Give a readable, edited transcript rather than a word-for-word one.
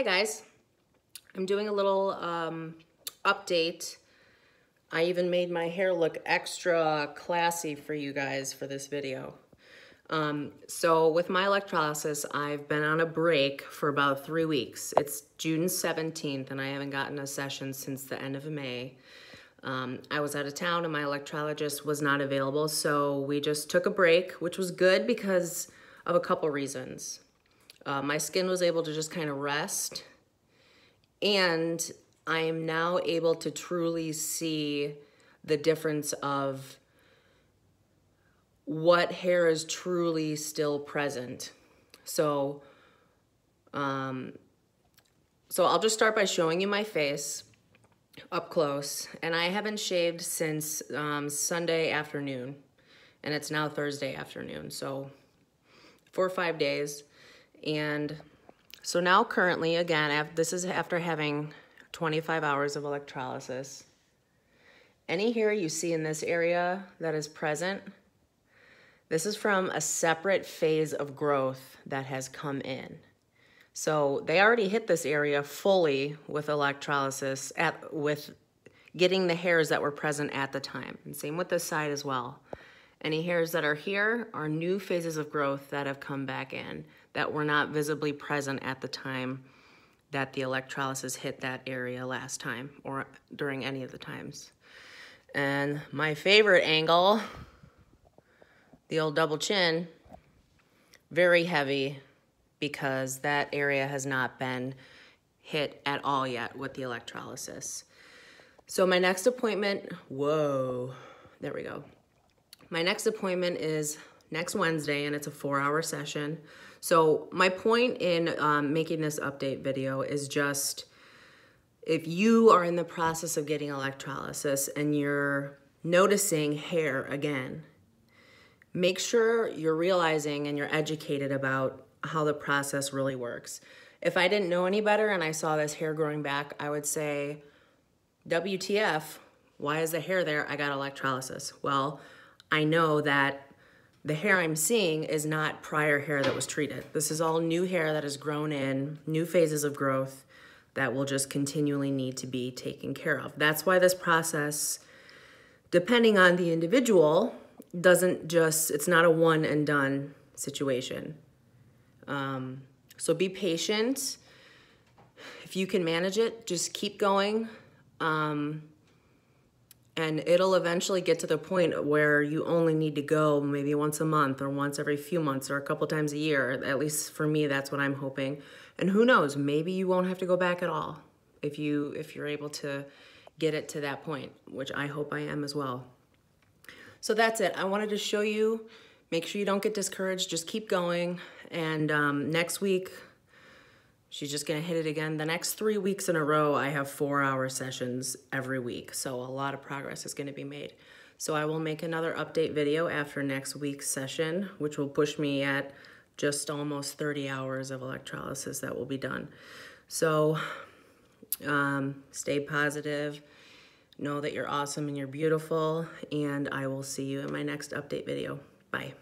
Hi guys, I'm doing a little update. I even made my hair look extra classy for you guys for this video. So with my electrolysis, I've been on a break for about 3 weeks. It's June 17th and I haven't gotten a session since the end of May. I was out of town and my electrologist was not available, so we just took a break, which was good because of a couple reasons. My skin was able to just kind of rest, and I am now able to truly see the difference of what hair is truly still present. So, I'll just start by showing you my face up close, and I haven't shaved since Sunday afternoon, and it's now Thursday afternoon, so 4 or 5 days. And so now currently, again, this is after having 25 hours of electrolysis. Any hair you see in this area that is present, this is from a separate phase of growth that has come in. So they already hit this area fully with electrolysis, with getting the hairs that were present at the time. And same with this side as well. Any hairs that are here are new phases of growth that have come back in that were not visibly present at the time that the electrolysis hit that area last time or during any of the times. And my favorite angle, the old double chin, very heavy because that area has not been hit at all yet with the electrolysis. So my next appointment, whoa, there we go. My next appointment is next Wednesday, and it's a 4-hour session. So my point in making this update video is just, if you are in the process of getting electrolysis and you're noticing hair again, make sure you're realizing and you're educated about how the process really works. If I didn't know any better and I saw this hair growing back, I would say, WTF, why is the hair there? I got electrolysis. Well, I know that the hair I'm seeing is not prior hair that was treated. This is all new hair that has grown in, new phases of growth that will just continually need to be taken care of. That's why this process, depending on the individual, it's not a one and done situation. So be patient. If you can manage it, just keep going. And it'll eventually get to the point where you only need to go maybe once a month or once every few months or a couple times a year. At least for me, that's what I'm hoping. And who knows, maybe you won't have to go back at all if you're able to get it to that point, which I hope I am as well. So that's it. I wanted to show you. Make sure you don't get discouraged. Just keep going. And next week, she's just gonna hit it again. The next 3 weeks in a row, I have 4-hour sessions every week. So a lot of progress is gonna be made. So I will make another update video after next week's session, which will push me at just almost 30 hours of electrolysis that will be done. So stay positive. Know that you're awesome and you're beautiful. And I will see you in my next update video. Bye.